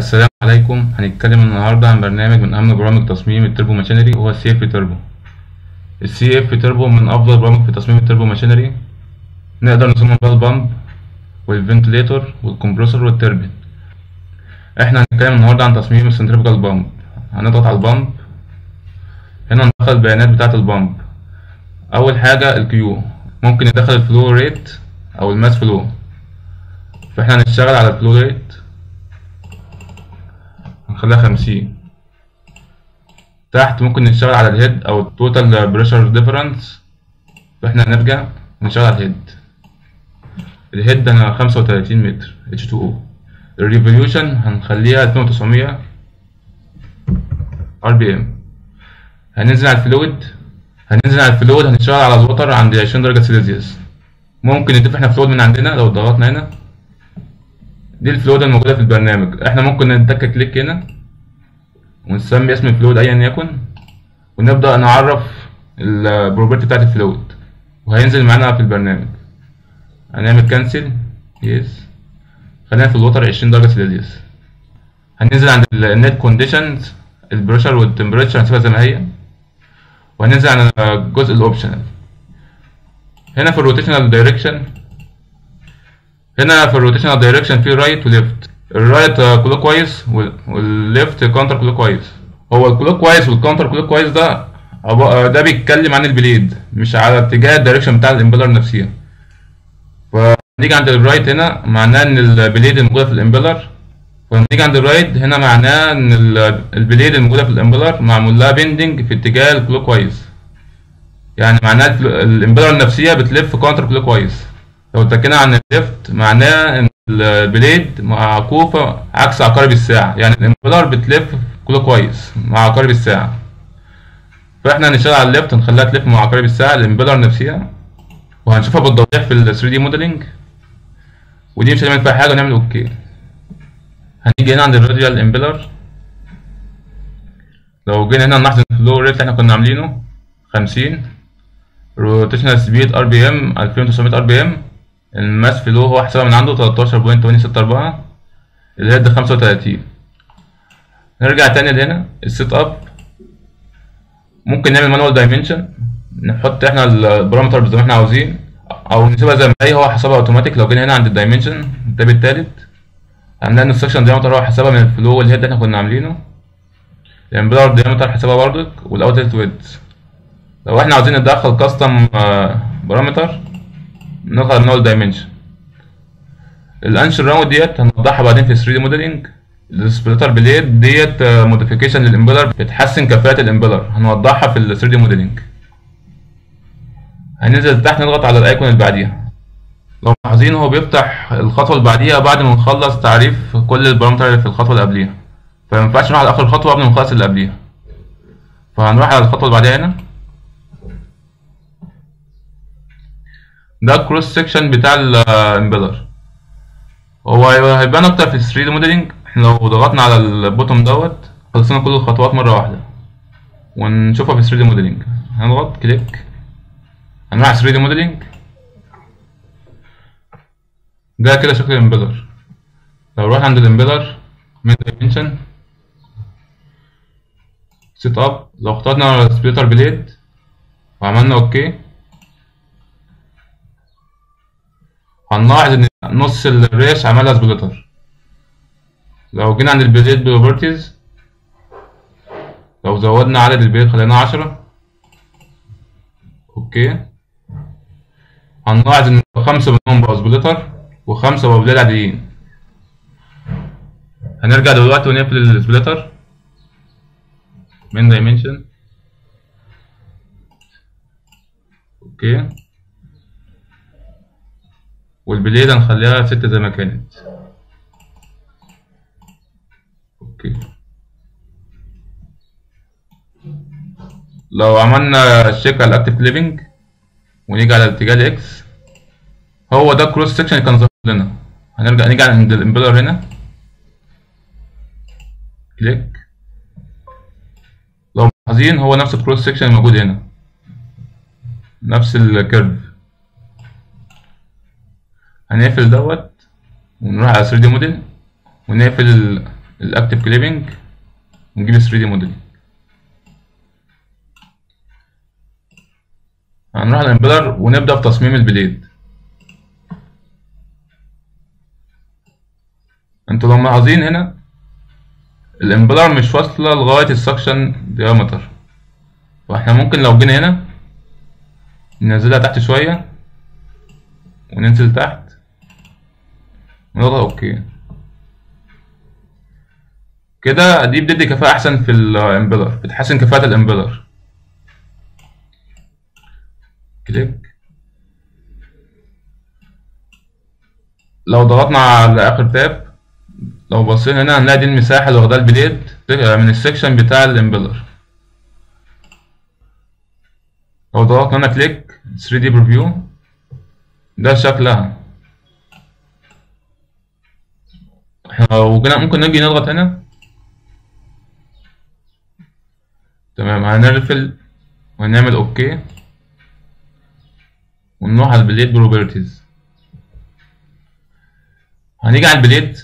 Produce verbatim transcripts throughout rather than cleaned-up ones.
السلام عليكم. هنتكلم النهارده عن برنامج من اهم برامج تصميم التربو ماشينري وهو CFTurbo. CFTurbo من افضل برامج في تصميم التربو ماشينري. نقدر نصمم بقى البامب والفنتليتور والكمبرسور والتربين. احنا هنتكلم النهارده عن تصميم السنتريفيكال بامب. هنضغط على البامب، هنا ندخل البيانات بتاعه البامب. اول حاجه الكيو، ممكن ندخل الفلو ريت او الماس فلو، فاحنا هنشتغل على الفلو ريت، هنخليها خمسين. تحت ممكن نشتغل على الهيد او التوتال بريشر ديفرنس، فاحنا هنرجع نشتغل على الهيد. الهيد انا خمسة وتلاتين متر إتش تو أو. الريفوليوشن هنخليها اتنين وتسعمية آر بي إم. هننزل على الفلويد، هننزل على الفلويد هنشتغل على الوتر عند عشرين درجة سيليزيوس. ممكن نضيف احنا فلويد من عندنا لو ضغطنا هنا. دي الفلويد الموجودة في البرنامج، احنا ممكن نتك كليك هنا ونسمي اسم الفلويد ايا يكن، ونبدأ نعرف البروبرتي بتاعت الفلويد وهينزل معانا في البرنامج. هنعمل كانسل، يس، خلينا في الوتر عشرين درجة سيليزيوس. هننزل عند النت كونديشنز، البريشر والتمبريتشر هنسيبها زي ما هي، وهننزل على الجزء الاوبشنال. هنا في الروتيشنال دايركشن، هنا في الروتيشنال دايركشن في رايت وليفت. الرايت كلوك وايز والليفت كونتر كلوك وايز. هو الكلوك وايز والكونتر كلوك وايز ده ده بيتكلم عن البليد، مش على اتجاه الدايركشن بتاع الامبلر نفسها. فنيجي عند الرايت هنا معناه ان البليد الموجوده في الامبلر، ونيجي عند الرايت هنا معناه ان البليد الموجوده في الامبلر معمول لها بيندنج في اتجاه الكلوك وايز، يعني معناه الامبلر نفسها بتلف كونتر كلوك وايز. لو اتكلنا عن الليفت معناه ان البليد معكوفه عكس عقارب الساعه، يعني الامبلر بتلف كلوك وايز مع عقارب الساعه، فاحنا هنشتغل على الليفت هنخليها تلف مع عقارب الساعه الامبلر نفسها، وهنشوفها بالتوضيح في ال ثري دي موديلنج. ودي مش هنعمل فيها حاجه، ونعمل اوكي. هنيجي هنا عند الراديال امبلر، لو جينا هنا نلاحظ الفلو ريت اللي احنا كنا عاملينه خمسين، روتيشنال سبيد ار بي ام الفين وتسعمية ار بي ام، الماس فلو هو حسبها من عنده تلتاشر فاصلة تمنية ستة أربعة، الهيد خمسة وتلاتين. نرجع تاني لهنا السيت اب، ممكن نعمل مانوال دايمنشن، نحط احنا البارامتر زي ما احنا عاوزين او نسيبها زي ما هي، هو حسبها اوتوماتيك. لو جينا هنا عند الدايمنشن التاب التالت هنلاقي ان السكشن دايمتر هو حسبها من الفلو والهيد اللي احنا كنا عاملينه، الامبلر دايمتر حسبها بردك، والاوتلت ويدز. لو احنا عاوزين ندخل كاستم بارامتر نقدر نقول دايمنشن. الانشر راوند ديت هنوضحها بعدين في ثري دي موديلنج. السبلتر بليد ديت موديفيكيشن للامبلر بتحسن كفاءه الامبلر، هنوضحها في ال ثري دي موديلنج. هننزل تحت نضغط على الايكون اللي بعديها، لو ملاحظين هو بيفتح الخطوه اللي بعديها بعد ما نخلص تعريف كل البارامتر اللي في الخطوه اللي قبليها، فما ينفعش نروح على اخر خطوه قبل ما نخلص اللي قبليها، فهنروح على الخطوه اللي بعديها. هنا ده الكروس سيكشن بتاع الامبلر، هو هيبان اكتر في ثري دي موديلنج. احنا لو ضغطنا على البوتوم دوت خلصنا كل الخطوات مره واحده، ونشوفها في ثري دي موديلنج. هنضغط كليك، هنروح على ثري دي موديلنج. ده كده شكل الامبلر. لو روحنا عند الامبلر من دايمنشن سيت اب، لو اخترنا على السبليتر بليد وعملنا اوكي، هنلاحظ ان نص الريش عملها سبليتر. لو جينا عند البليد بروبرتيز، لو زودنا عدد البليد خلينا عشرة، اوكي، هنلاحظ ان خمسة منهم بقوا سبليتر وخمسة بقوا بليد عاديين. هنرجع دلوقتي ونقفل السبليتر من دايمنشن، اوكي، والبليد هنخليها ستة زي ما كانت، اوكي. لو عملنا الشيك على الاكتيف ليفنج ونيجي على اتجاه الاكس، هو ده الكروس سيكشن اللي كان ظاهر لنا. هنرجع نيجي عند الامبلر هنا كليك، لو ملاحظين هو نفس الكروس سيكشن الموجود هنا، نفس الكيرف. هنقفل دوت ونروح على ثري دي موديل ونقفل الاكتف كليبنج ونجيب ثري دي موديل. هنروح على الامبلر ونبدا بتصميم البليد. انتوا لو ملاحظين هنا الامبلر مش واصله لغايه السكشن ديامتر، فاحنا ممكن لو جينا هنا ننزلها تحت شويه وننزل تحت ونضغط اوكي، كده دي بتدي كفاءه احسن في الامبلر، بتحسن كفاءه الامبلر. كليك لو ضغطنا على اخر تاب لو بصينا هنا هنلاقي دي المساحه اللي واخدها البليد من السكشن بتاع الامبلر. لو ضغطنا هنا كليك ثري دي بريفيو ده شكلها. احنا لو جينا ممكن نجي نضغط هنا تمام، هنرفل وهنعمل اوكي ونروح على البليد بروبرتيز. هنيجي على البليد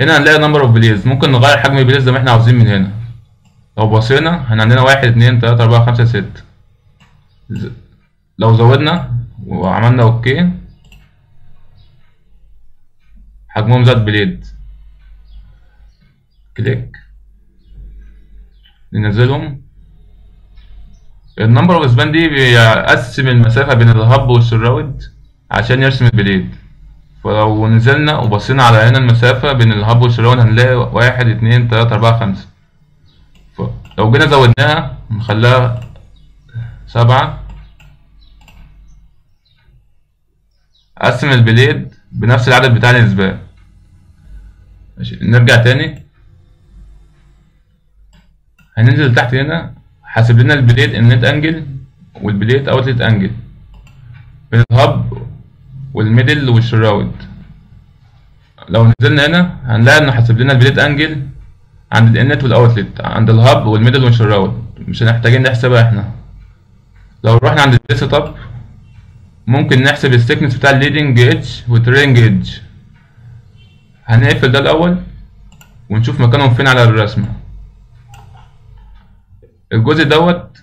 هنا هنلاقي نمبر اوف بليز، ممكن نغير حجم البليز زي ما احنا عاوزين من هنا. لو بصينا هنا عندنا واحد اتنين تلاته اربعه خمسه سته، لو زودنا وعملنا اوكي حجمهم زاد بليد. كليك ننزلهم. النمبر اوف سبان دي بيقسم المسافه بين الهب والسراود عشان يرسم البليد، فلو نزلنا وبصينا على هنا المسافه بين الهب والسراود هنلاقي واحد اتنين تلاته اربعه خمسه، فلو جينا زودناها نخليها سبعه قسم البليد بنفس العدد بتاع الاسبان. نرجع تاني هننزل تحت هنا حاسب لنا البليد النت انجل والبليد اوتلت انجل بين الهب والميدل والشراود. لو نزلنا هنا هنلاقي انه حاسب لنا البليد انجل عند الانت والاوتلت عند الهب والميدل والشراود، مش هنحتاجين نحسبها احنا. لو رحنا عند الديسكتوب ممكن نحسب الثيكنس بتاع الليدنج ايدج والتريلنج ايدج. هنقفل ده الاول ونشوف مكانهم فين على الرسمه. الجزء دوت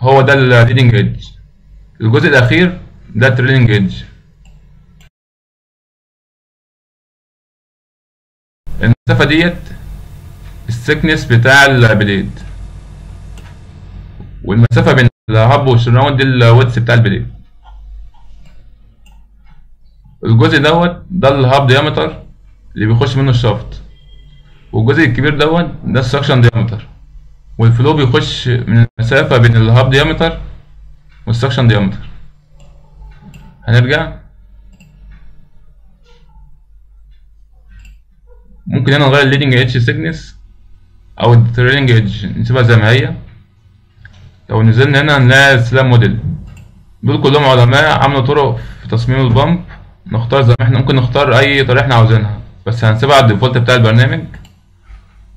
هو ده الليدنج ايدج، الجزء الاخير ده التريلنج ايدج. المسافه ديت الثيكنس بتاع البليد، والمسافه بين الهب والشراود دي الويدث بتاع البليد. الجزء دوت ده الهب ديامتر اللي بيخش منه الشافت، والجزء الكبير دوت ده السكشن ديامتر، والفلو بيخش من المسافة بين الهب ديامتر والسكشن ديامتر. هنرجع ممكن هنا نغير الليدنج ايدج سيكنس او التريلنج ايدج نسيبها زي ما هي. لو نزلنا هنا هنلاقي السلام موديل، دول كلهم علماء عملوا طرق في تصميم البامب. نختار زي ما احنا ممكن نختار اي طريقه احنا عاوزينها، بس هنسيبها على الديفولت بتاع البرنامج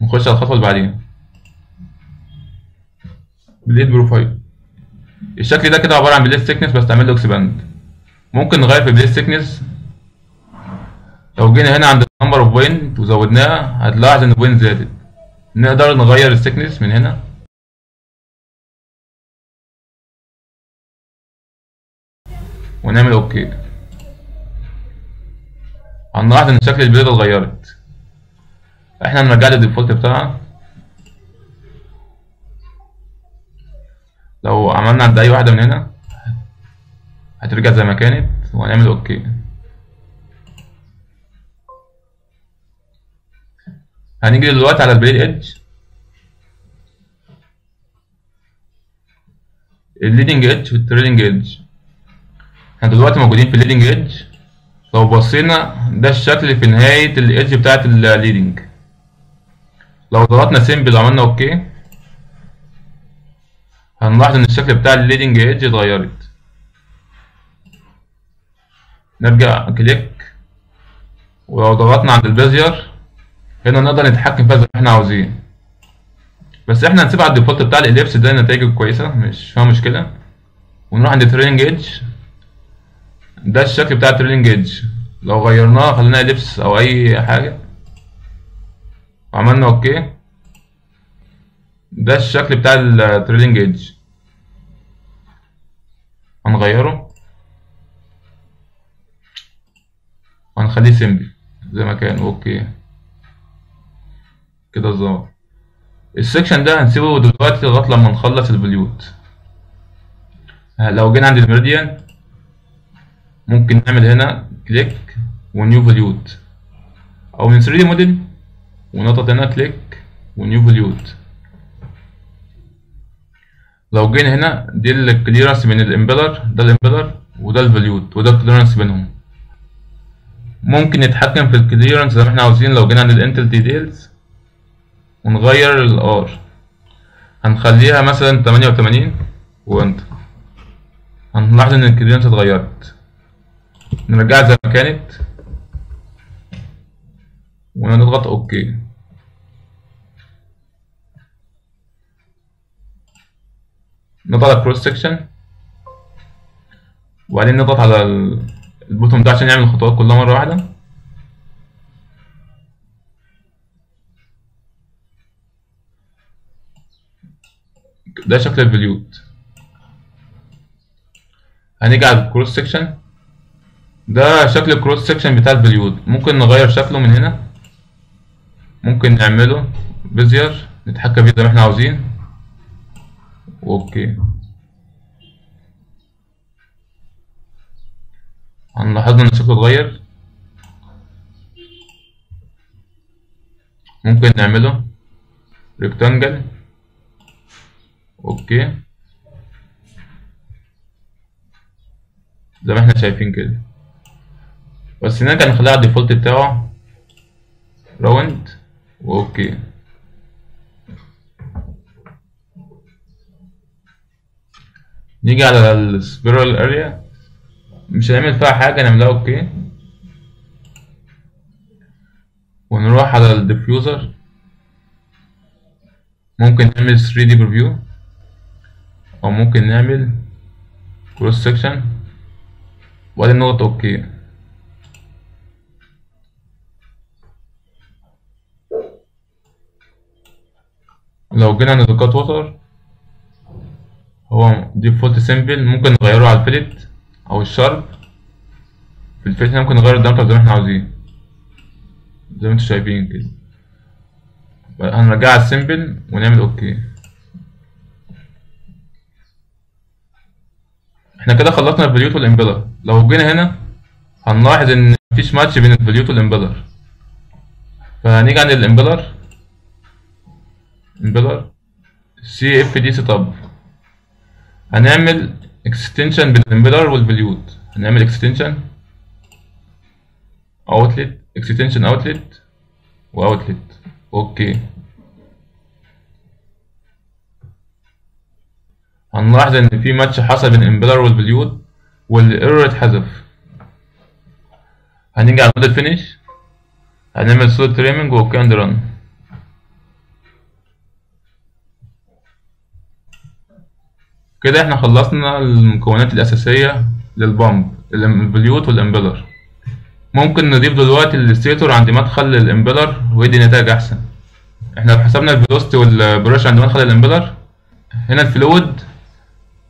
ونخش على الخطوة اللي بعدين بليد بروفايل. الشكل ده كده عبارة عن بليد سيكنس بس تعمل له اكسباند، ممكن نغير في بليد سيكنس. لو جينا هنا عند number of point وزودناها هتلاحظ ان point زادت، نقدر نغير السكنس من هنا ونعمل اوكي. هنلاحظ ان شكل البليد اتغيرت، احنا هنرجع للديفولت بتاعها. لو عملنا عند اي واحده من هنا هترجع زي ما كانت وهنعمل اوكي. هنيجي دلوقتي على البليد ايدج. الليدنج ايدج والتريلنج ايدج احنا دلوقتي موجودين في الليدنج ايدج لو بصينا ده الشكل في نهاية الإيدج بتاعت الليدنج. لو ضغطنا سيمبل وعملنا أوكي هنلاحظ إن الشكل بتاع الليدنج إيدج اتغيرت. نرجع كليك، ولو ضغطنا عند البيزير هنا نقدر نتحكم فيها زي ما احنا عاوزين، بس احنا هنسيب على الديفولت بتاع الإليبس ده نتائجه كويسة مش فيها مشكلة. ونروح عند تريلينج إيدج، ده الشكل بتاع التريلينج إيدج لو غيرناه خليناه إليبس أو أي حاجة وعملنا أوكي ده الشكل بتاع التريلينج إيدج هنغيره وهنخليه سيمبل زي ما كان. أوكي كده ظبط. السكشن ده هنسيبه دلوقتي لغاية لما نخلص البليوت. لو جينا عند الميريديان ممكن نعمل هنا كليك ونيو فليوت، أو من ثري دي موديل ونضغط هنا كليك ونيو فليوت. لو جينا هنا دي الكليرنس بين الامبلر، ده الامبلر وده الفليوت وده الكليرنس بينهم. ممكن نتحكم في الكليرنس زي ما احنا عاوزين. لو جينا عند الانتل ديتيلز ونغير الار هنخليها مثلا تمانية وتمانين وانت هنلاحظ ان الكليرنس اتغيرت. نرجعها زي ما كانت ونضغط اوكي. نضغط على كروس سكشن وبعدين نضغط على البوتوم ده عشان نعمل الخطوات كلها مرة واحدة. ده شكل الفليوت. هنيجي على الكروس سكشن، ده شكل الكروس سكشن بتاع الفليوت. ممكن نغير شكله من هنا، ممكن نعمله بزير نتحكم بيه زي ما احنا عاوزين. اوكي هنلاحظ ان شكله اتغير. ممكن نعمله ريكتانجل. اوكي زي ما احنا شايفين كده، بس هناك هنخليها على الديفولت بتاعه راوند. واوكي نيجي على السبيرال اريا مش هنعمل فيها حاجة، نعملها اوكي ونروح على الديفيوزر. ممكن نعمل ثري دي preview او ممكن نعمل cross section وبعدين نضغط اوكي. لو جينا عند الكات ووتر هو ديفولت سيمبل، ممكن نغيره على الفلت او الشارب. في الفلت ممكن نغير الدامبر زي ما احنا عاوزين زي ما انتوا شايفين كده. هنرجع على السيمبل ونعمل اوكي. احنا كده خلصنا الفليوت والامبلر. لو جينا هنا هنلاحظ ان مفيش ماتش بين الفليوت والامبلر، فهنيجي عند الامبلر امبلر سي اف دي سيت اب. هنعمل اكستنشن بين الامبلر والفليوت، هنعمل اكستنشن اوتلت اكستنشن اوتلت واوتلت. اوكي هنلاحظ ان في ماتش حصل بين الامبلر والفليوت والايرور اتحذف. هنيجي على موديل فينيش هنعمل سوليد تريمنج واوكي اند ران. كده احنا خلصنا المكونات الاساسيه للبامب الفليوت والامبلر. ممكن نضيف دلوقتي الستيتور عند مدخل الامبلر ويدي نتائج احسن. احنا لو حسبنا الفيلوسيتي والبريش عند مدخل الامبلر هنا الفلويد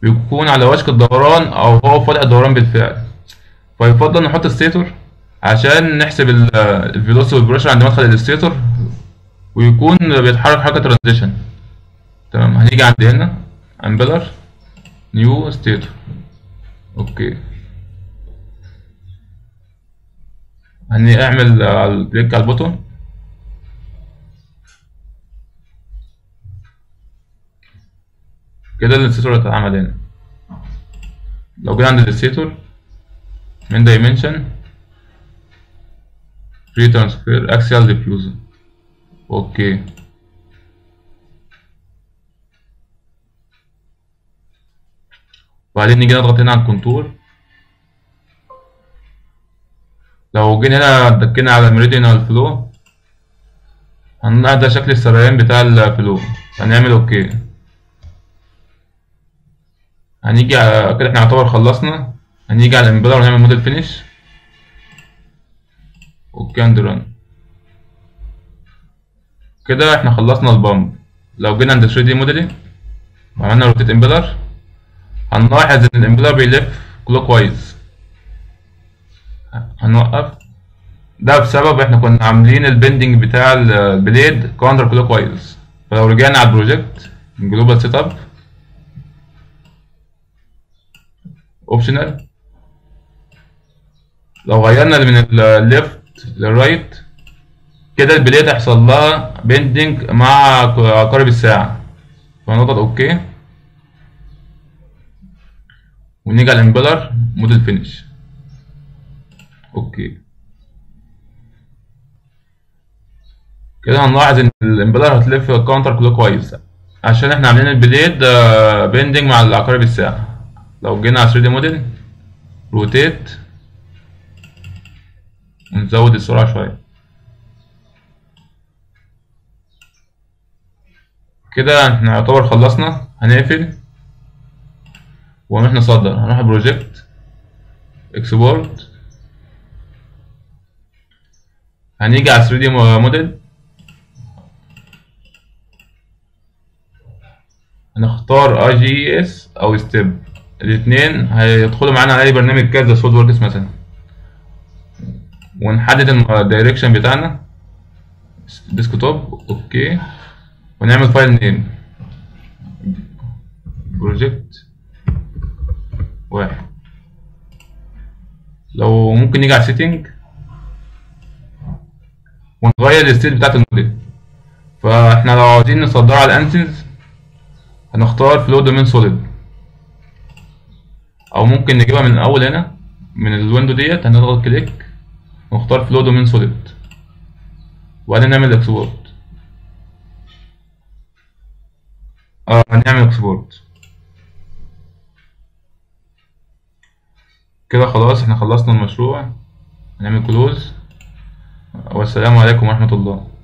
بيكون على وشك الدوران او هو في وضع الدوران بالفعل، فيفضل نحط الستيتور عشان نحسب الفيلوسيتي والبريشر عند مدخل الستيتور ويكون بيتحرك حركه ترانزيشن. تمام هنيجي عند هنا امبلر نيو ستيتور. اوكي هنعمل كليك على البوتون كده الستيتور اتعمل هنا. لو جينا عند الستيتور من دايمنشن free transfer axial diffusion. Okay. وبعدين نيجي نضغط هنا على الكنترول. لو جينا هنا دكينا على الميريدينال فلو هنلاقي ده شكل السريان بتاع الفلو. هنعمل اوكي. هنيجي على كده احنا يعتبر خلصنا. هنيجي على الامبيدر ونعمل موديل فينيش. اوكي اند ران. كده احنا خلصنا البامب. لو جينا عند ثري دي موديلنج وعملنا روتيت امبيدر هنلاحظ ان الامبيدر بيلف كلوك وايز. هنوقف ده بسبب احنا كنا عاملين البندنج بتاع البليد كاونتر كلوك وايز. فلو رجعنا على البروجكت جلوبال سيت اب اوبشنال، لو غيرنا من الليفت للرايت كده البليد هيحصل لها بندنج مع عقارب الساعة. فهنضغط اوكي ونيجي على الامبلر موديل فينيش. اوكي كده هنلاحظ ان الامبلر هتلف كاونتر كلوك وايز عشان احنا عاملين البليد بندنج مع العقارب الساعة. لو جينا على ثري دي موديل روتيت ونزود السرعة شوية كده احنا يعتبر خلصنا. هنقفل ونروح نصدر. هنروح بروجكت اكسبورت، هنيجي على ثري دي موديل هنختار آي جي إس او ستيب، الاثنين هيدخلوا معانا على اي برنامج كاد زي سوليدوركس مثلا، ونحدد الدايركشن بتاعنا ديسكتوب. اوكي ونعمل فايل نيم بروجكت واحد. لو ممكن نيجي على سيتنج ونغير الستيت بتاعت الموديل. فاحنا لو عاوزين نصدره على انسيز هنختار فلو دومين سوليد، او ممكن نجيبها من الاول هنا من الويندو ديت. هنضغط كليك ونختار فلو دومين سوليد وبعدين نعمل اكسبورت. اه هنعمل اكسبورت. كده خلاص احنا خلصنا المشروع. هنعمل كلوز والسلام عليكم ورحمة الله.